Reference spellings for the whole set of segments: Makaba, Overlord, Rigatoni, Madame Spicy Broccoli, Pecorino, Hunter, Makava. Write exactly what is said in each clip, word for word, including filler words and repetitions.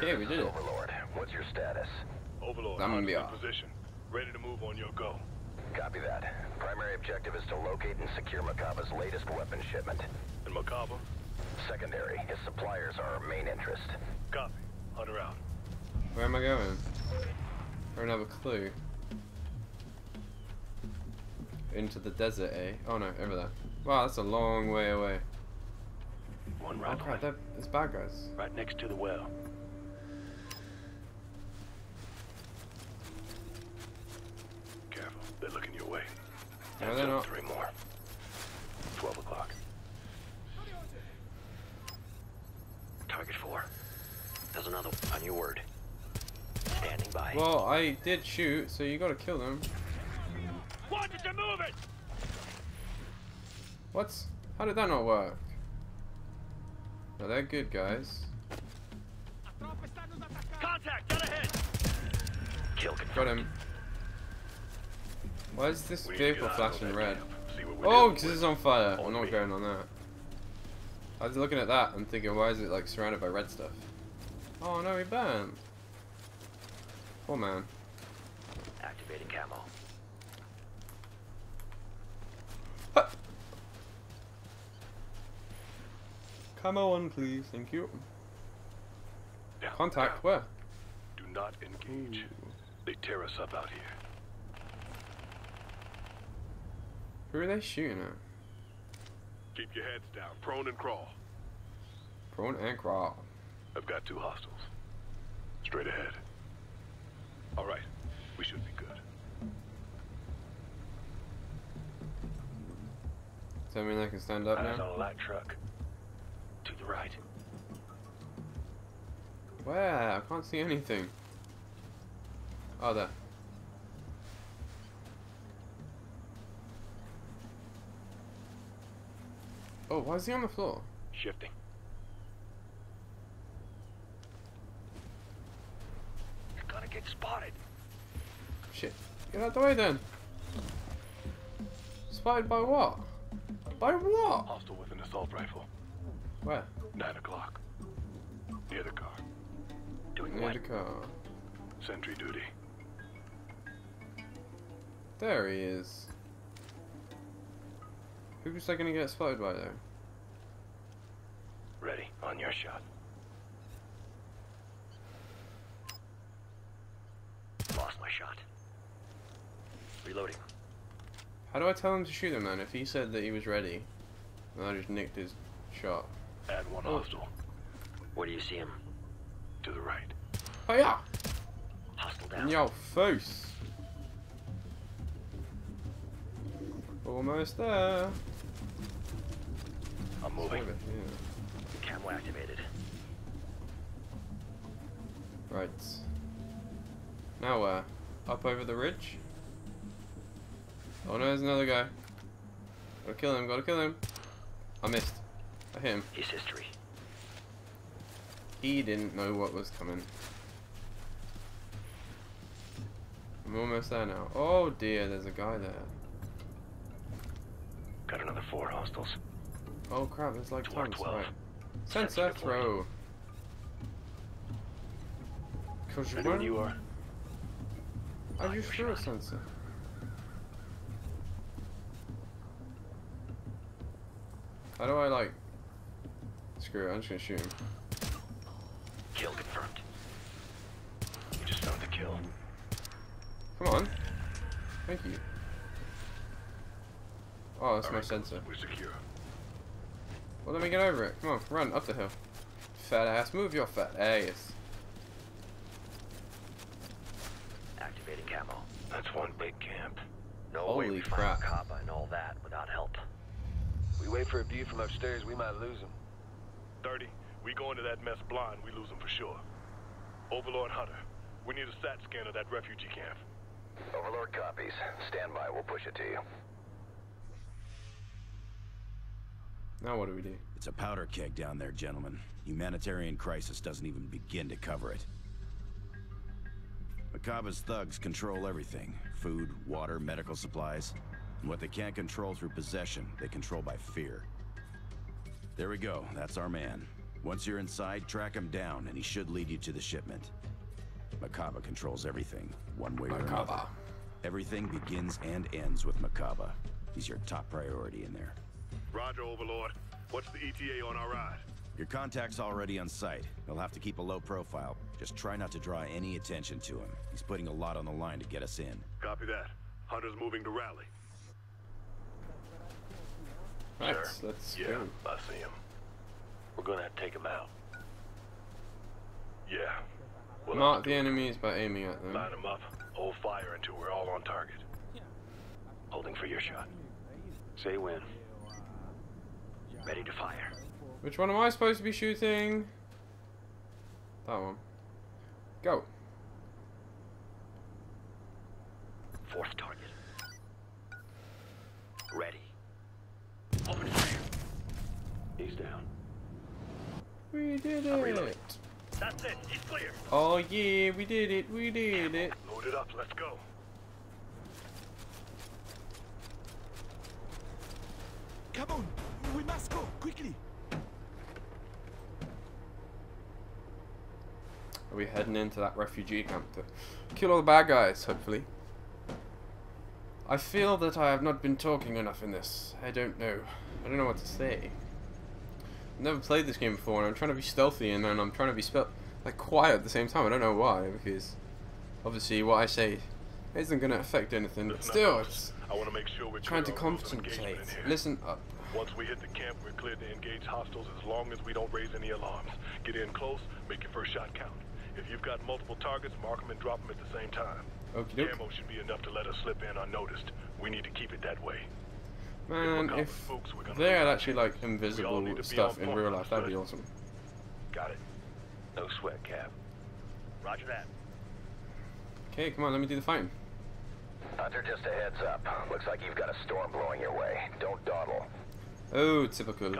Okay, we did it. Overlord, what's your status? Overlord, I'm in position. Ready to move on your go. Copy that. Primary objective is to locate and secure Makava's latest weapon shipment. And Makava? Secondary. His suppliers are our main interest. Copy. Hunter out. Where am I going? I don't have a clue. Into the desert, eh? Oh no, over there. Wow, that's a long way away. One right. Oh crap, that is bad guys. Right next to the well. Careful, they're looking your way. No, they're not. Three more. Twelve o'clock. Target four. There's another on your word. Standing by. Well, I did shoot, so you gotta kill them. Wanted to move it. What? How did that not work? No, they're good guys. Contact! Get ahead! Kill confirmed. Got him. Why is this vehicle flashing red? Oh, because it's on fire. I'm not going on that. I was looking at that and thinking, why is it like surrounded by red stuff? Oh no, he burned. Poor man. Activating camo. Camo on, please. Thank you. Down, Contact. Down. Where? Do not engage. Ooh. They tear us up out here. Who are they shooting at? Keep your heads down. Prone and crawl. Prone and crawl. I've got two hostiles. Straight ahead. All right. We should be good. Does that mean I can stand up now? Eyes on that truck. To the right. Where? I can't see anything. Oh, there. Oh, why is he on the floor? Shifting. You're gonna get spotted. Shit. Get out the way then. Spotted by what? By what? Hostile with an assault rifle. Where? Nine o'clock. Near the car. Doing Near what? the car. Sentry duty. There he is. Who's that gonna get spotted by there? Ready, on your shot. Lost my shot. Reloading. How do I tell him to shoot him then? If he said that he was ready, and I just nicked his shot. Add one oh. hostile. Where do you see him? To the right. Oh yeah. Hostile down. In your face. Almost there. I'm moving. It, yeah. Camo activated. Right. Now where? Uh, up over the ridge. Oh no, there's another guy. Gotta kill him. Gotta kill him. I missed. I hit him. His history. He didn't know what was coming. I'm almost there now. Oh dear, there's a guy there. Got another four hostiles. Oh crap, it's like tanks, right. Sensor throw. Cause you weren't. You are. I just threw a sensor. How do I like? Screw it, I'm just gonna shoot him. Kill confirmed. You just found the kill. Come on. Thank you. Oh, that's All my right, sensor. We're secure. Well, let me get over it. Come on, run up the hill. Fat ass, move your fat ass. Activating camo. That's one big camp. No Holy way we crap. find Makaba and all that without help. We wait for a view from upstairs, we might lose him. thirty, we go into that mess blind, we lose him for sure. Overlord Hunter, we need a sat scan of that refugee camp. Overlord copies. Stand by, we'll push it to you. Now what do we do? It's a powder keg down there, gentlemen. Humanitarian crisis doesn't even begin to cover it. Makaba's thugs control everything. Food, water, medical supplies. And what they can't control through possession, they control by fear. There we go. That's our man. Once you're inside, track him down, and he should lead you to the shipment. Makaba controls everything, one way or another. Everything begins and ends with Makaba. He's your top priority in there. Roger, Overlord. What's the E T A on our ride? Your contact's already on site. He'll have to keep a low profile. Just try not to draw any attention to him. He's putting a lot on the line to get us in. Copy that. Hunter's moving to rally. Right, let's go. Yeah, I see him. We're gonna have to take him out. Yeah. We'll mark the enemies by aiming at them. Line them up. Hold fire until we're all on target. Holding for your shot. Say when. Ready to fire. Which one am I supposed to be shooting? That one. Go. Fourth target. Ready. Open fire. He's down. We did it. That's it. He's clear. Oh yeah, we did it. We did it. Load it up. Let's go. Come on. We must go quickly. Are we heading into that refugee camp to kill all the bad guys, hopefully? I feel that I have not been talking enough in this. I don't know. I don't know what to say. I've never played this game before, and I'm trying to be stealthy, and then I'm trying to be spe like quiet at the same time. I don't know why, because obviously what I say isn't going to affect anything. But still, it's I want to make sure we're trying to concentrate. Listen up. Once we hit the camp, we're cleared to engage hostiles as long as we don't raise any alarms. Get in close, make your first shot count. If you've got multiple targets, mark them and drop them at the same time. Okey-doke. Ammo should be enough to let us slip in unnoticed. We need to keep it that way. Man, if, if spooks, they had actually like invisible stuff in real life, that'd be awesome. Got it. No sweat, Cap. Roger that. Okay, come on, let me do the fighting. Hunter, just a heads up. Looks like you've got a storm blowing your way. Don't dawdle. Oh, typical.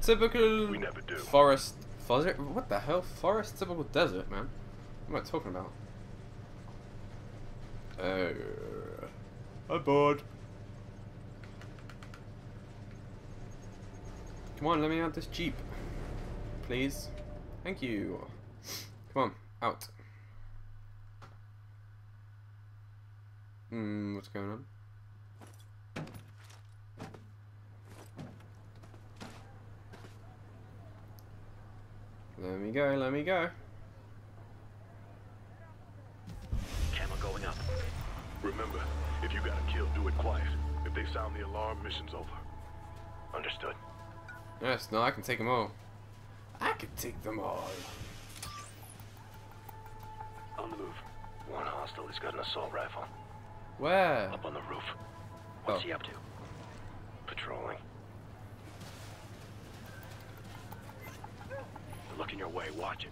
Typical we never do. forest. Forest? What the hell? Forest? Typical desert, man. What am I talking about? Oh. I'm bored. Come on, let me out this jeep. Please. Thank you. Come on, out. Hmm, what's going on? Let me go, let me go. Camera going up. Remember, if you got a kill, do it quiet. If they sound the alarm, mission's over. Understood. Yes, no, I can take them all. I can take them all. On the move. One hostile has got an assault rifle. Where? Up on the roof. What's oh. he up to? Patrolling. Look in your way, watch it.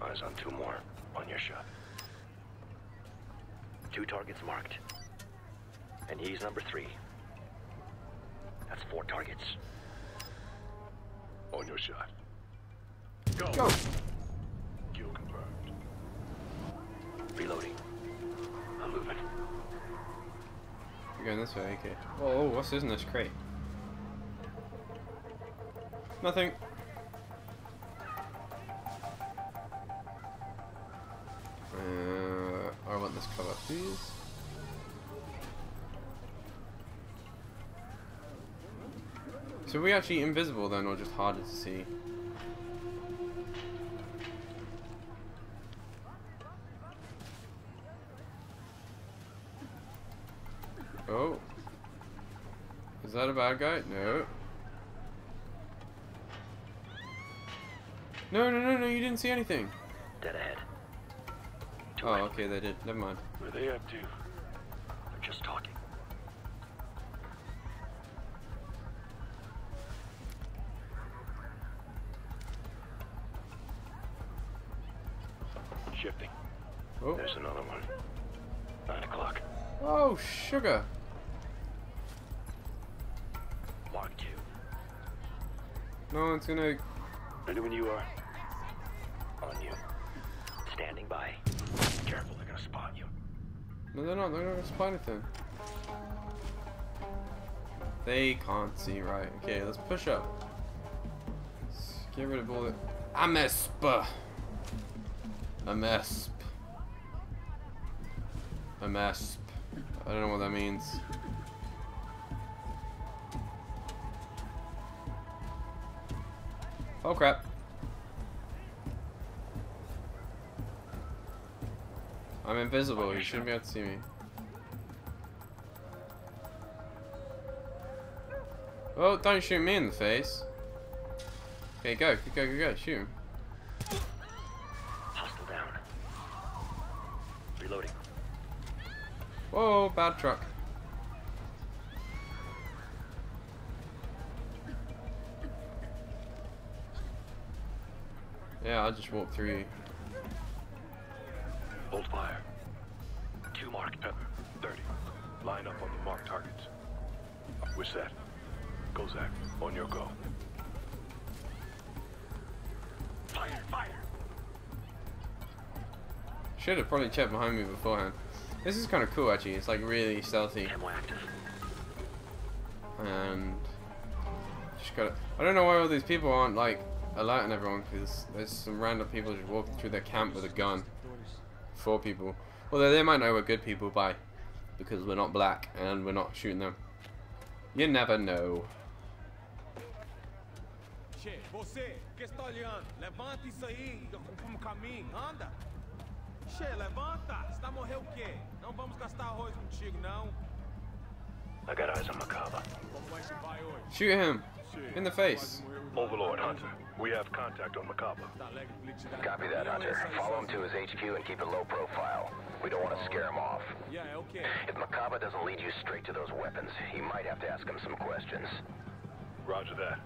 Eyes on two more, on your shot. Two targets marked. And he's number three. That's four targets. On your shot. Go! Go. Kill confirmed. Reloading. I'm moving. You're going this way, okay. Oh, what's in this crate? Nothing. Uh, I want this cover, please. So are we actually invisible then, or just harder to see? Oh. Is that a bad guy? No. No, no, no, no, you didn't see anything. Dead ahead. Oh, okay, they did. Never mind. Where they up to? They're just talking. Shifting. Oh. There's another one. Nine o'clock. Oh, sugar. Mark two. No, it's gonna. Ready when you are. On you. Standing by. Careful, they're gonna spot you. No, they're not. They're not gonna spot anything. They can't see, right? Okay, let's push up. Get rid of all the Amesp. Amesp. Amesp. I don't know what that means. Oh crap. I'm invisible, you shouldn't be able to see me. Well, don't shoot me in the face. Okay, go, go, go, go, shoot him. Hostile down. Reloading. Whoa, bad truck. Yeah, I just walked through you. Hold fire. Two marked pepper. thirty. Line up on the marked targets. We're set. Go, Zach. On your go. Fire, fire. Should have probably checked behind me beforehand. This is kind of cool, actually. It's like really stealthy. And just gotta. I don't know why all these people aren't like alerting everyone, because there's some random people just walking through their camp with a gun. Four people. Although they might know we're good people by, because we're not black and we're not shooting them. You never know. I got eyes on Makava. Shoot him in the face. Overlord, Hunter. We have contact on Makaba. Copy that, Hunter. Follow him to his H Q and keep it low profile. We don't want to scare him off. Yeah, okay. If Makaba doesn't lead you straight to those weapons, he might have to ask him some questions. Roger that.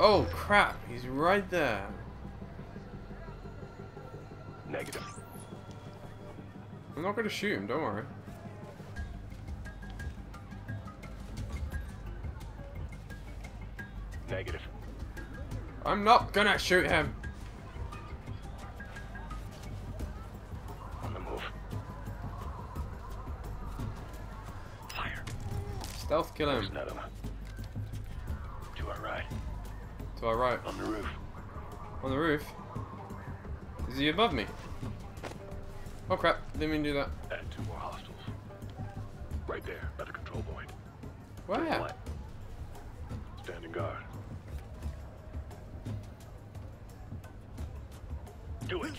Oh, crap. He's right there. Negative. I'm not going to shoot him, don't worry. Negative. I'm not gonna shoot him. On the move. Fire. Stealth kill him. To our right. To our right. On the roof. On the roof. Is he above me? Oh crap! Didn't mean to do that. And two more hostiles. Right there, by the control point. Where? Standing guard. Do it.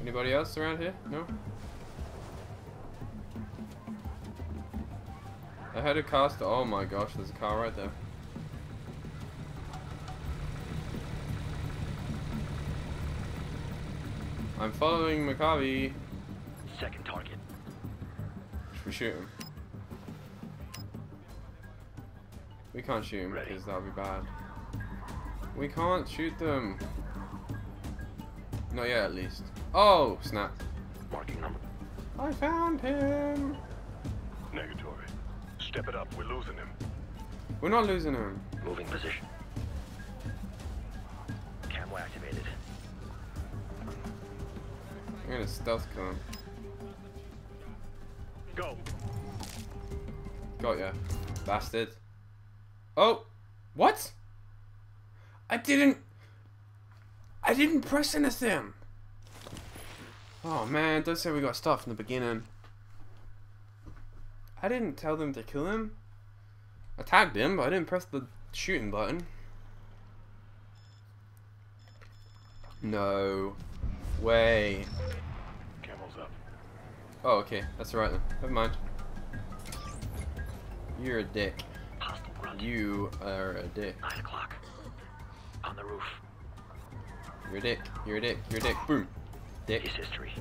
Anybody else around here? No? I heard a car stop. Oh my gosh, there's a car right there. I'm following Maccabi. Second target. Should we shoot him? We can't shoot him. Ready. Because that'll be bad. We can't shoot them. Not yet, at least. Oh, snap. Marking number. I found him. Negatory. Step it up. We're losing him. We're not losing him. Moving position. Camo activated. I'm gonna stealth kill him. Go. Got ya. Bastard. Oh. What? I didn't I didn't press anything. Oh man, don't say we got stuff from the beginning. I didn't tell them to kill him. I tagged him, but I didn't press the shooting button. No way. Camel's up. Oh okay, that's all right then. Never mind. You're a dick. You are a dick. Nine o'clock. On the roof. You're a dick. You're a dick. You're a dick. Boom. Dick. His history.